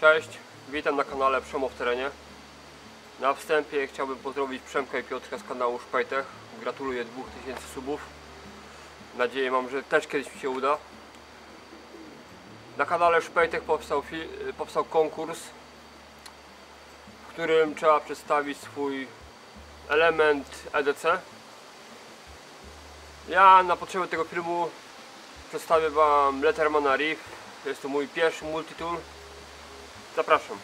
Cześć, witam na kanale Przemów w terenie. Na wstępie chciałbym pozdrowić Przemka i Piotrka z kanału Szpejtech. Gratuluję 2000 subów. Nadzieję mam, że też kiedyś mi się uda. Na kanale Szpejtech powstał konkurs, w którym trzeba przedstawić swój element EDC. Ja na potrzeby tego filmu przedstawię Wam Lettermana Rev. Jest to mój pierwszy multitool. Zapraszam.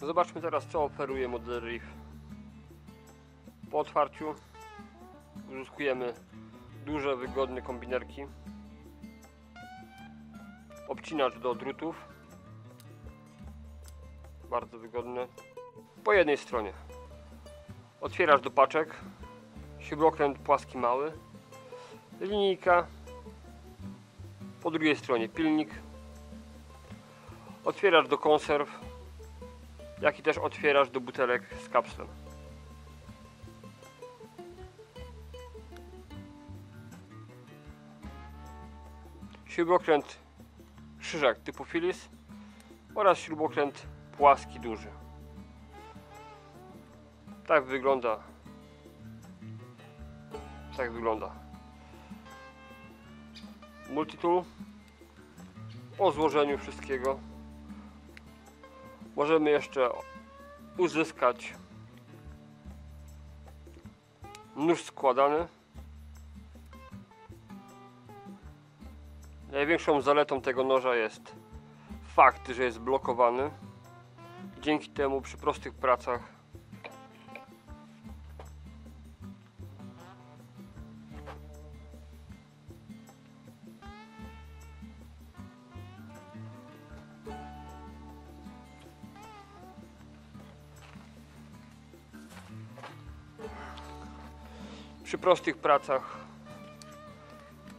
Zobaczmy teraz, co oferuje model Rev. Po otwarciu uzyskujemy duże, wygodne kombinerki, obcinacz do drutów, bardzo wygodny, po jednej stronie, otwieracz do paczek, śrubokręt płaski mały, linijka, po drugiej stronie pilnik, otwieracz do konserw, jak i też otwieracz do butelek z kapslem. Śrubokręt krzyżak typu Phillips oraz śrubokręt płaski duży. Tak wygląda multitool. Po złożeniu wszystkiego możemy jeszcze uzyskać nóż składany. Największą zaletą tego noża jest fakt, że jest blokowany. Dzięki temu przy prostych pracach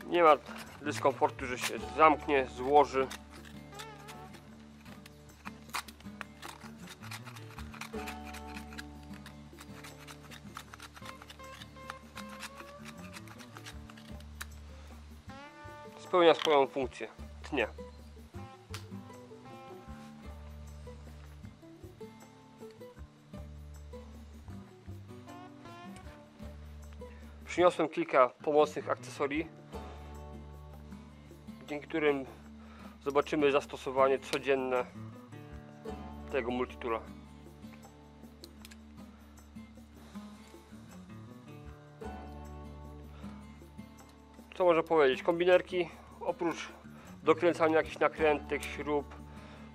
nie ma dyskomfortu, że się zamknie, złoży. Spełnia swoją funkcję, tnie. Przyniosłem kilka pomocnych akcesorii, dzięki którym zobaczymy zastosowanie codzienne tego multitoola. Co można powiedzieć? Kombinerki, oprócz dokręcania jakichś nakrętek, śrub,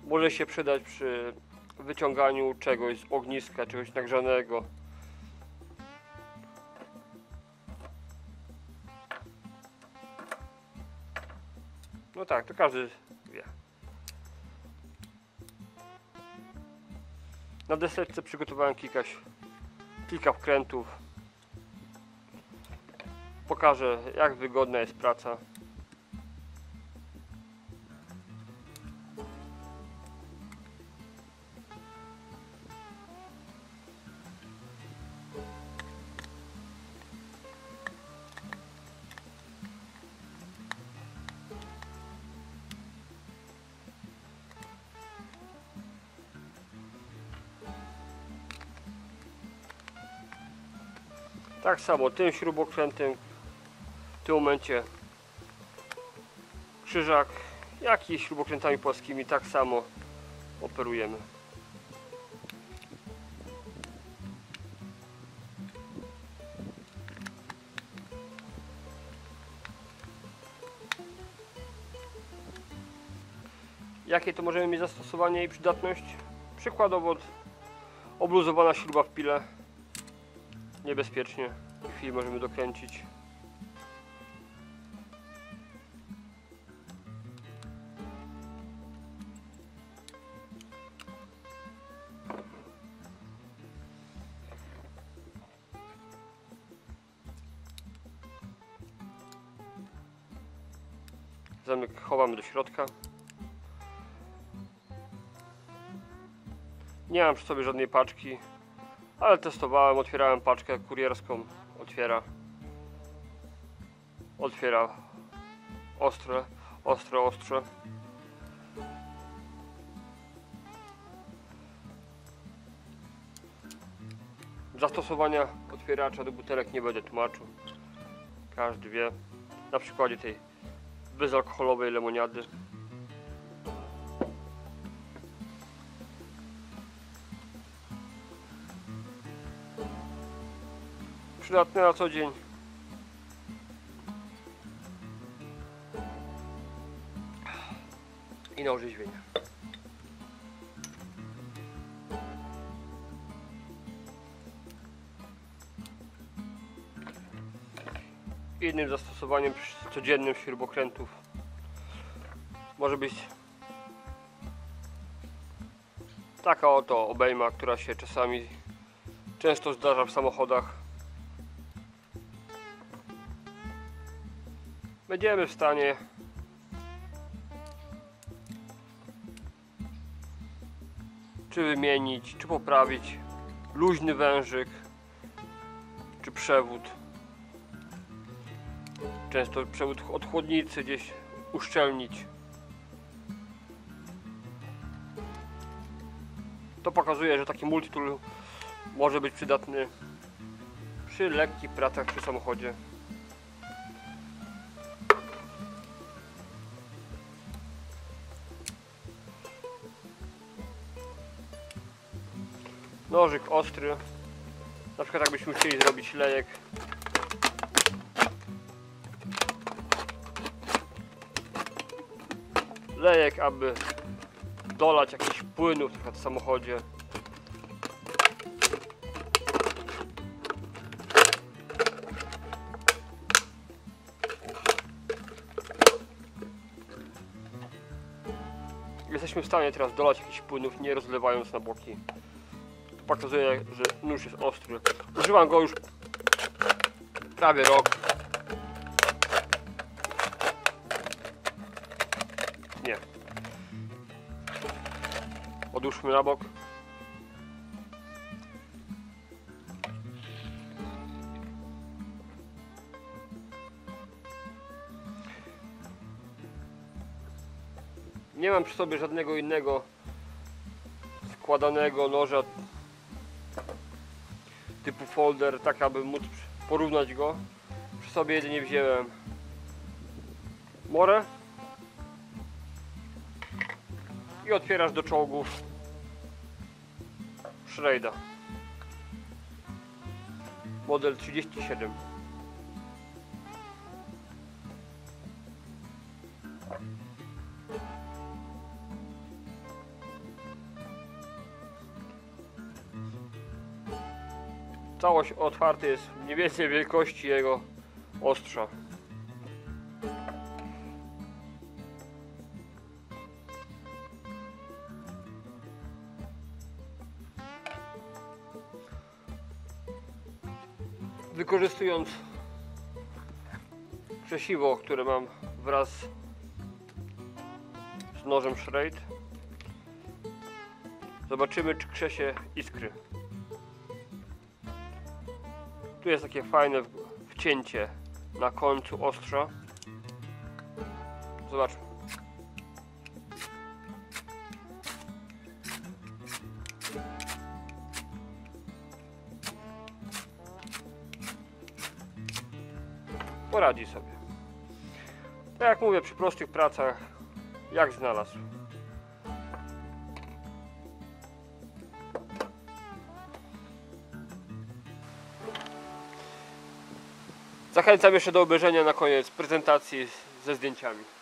może się przydać przy wyciąganiu czegoś z ogniska, czegoś nagrzanego. No tak, to każdy wie. Na deserce przygotowałem kilka wkrętów. Pokażę, jak wygodna jest praca. Tak samo tym śrubokrętem, w tym momencie krzyżak, jak i śrubokrętami płaskimi tak samo operujemy. Jakie to możemy mieć zastosowanie i przydatność? Przykładowo obluzowana śruba w pile. Niebezpiecznie, w chwili możemy dokręcić. Zamek chowamy do środka. Nie mam przy sobie żadnej paczki, ale testowałem, otwierałem paczkę kurierską. Otwiera ostre. Zastosowania otwieracza do butelek nie będę tłumaczył. Każdy wie. Na przykładzie tej bezalkoholowej lemoniady. Przydatne na co dzień. I na orzeźwienie. Innym zastosowaniem codziennym śrubokrętów może być taka oto obejma, która się czasami często zdarza w samochodach. Będziemy w stanie czy wymienić, czy poprawić luźny wężyk, czy przewód. Często przewód od chłodnicy gdzieś uszczelnić. To pokazuje, że taki multitool może być przydatny przy lekkich pracach przy samochodzie. Nożyk ostry, na przykład jakbyśmy chcieli zrobić lejek. Lejek, aby dolać jakichś płynów na przykład w samochodzie. Jesteśmy w stanie teraz dolać jakichś płynów, nie rozlewając na boki. Pokazuje, że nóż jest ostry. Używam go już prawie rok. Nie. Odłóżmy na bok. Nie mam przy sobie żadnego innego składanego noża typu folder, tak aby móc porównać go. Przy sobie jedynie wziąłem Morę i otwieracz do czołgów Schreida model 37. Całość otwarta jest mniej więcej wielkości jego ostrza. Wykorzystując krzesiwo, które mam wraz z nożem Schreid, zobaczymy, czy krzesie iskry. Tu jest takie fajne wcięcie na końcu ostrza. Zobaczmy. Poradzi sobie. Tak jak mówię, przy prostych pracach, jak znalazł. Zachęcam jeszcze do obejrzenia na koniec prezentacji ze zdjęciami.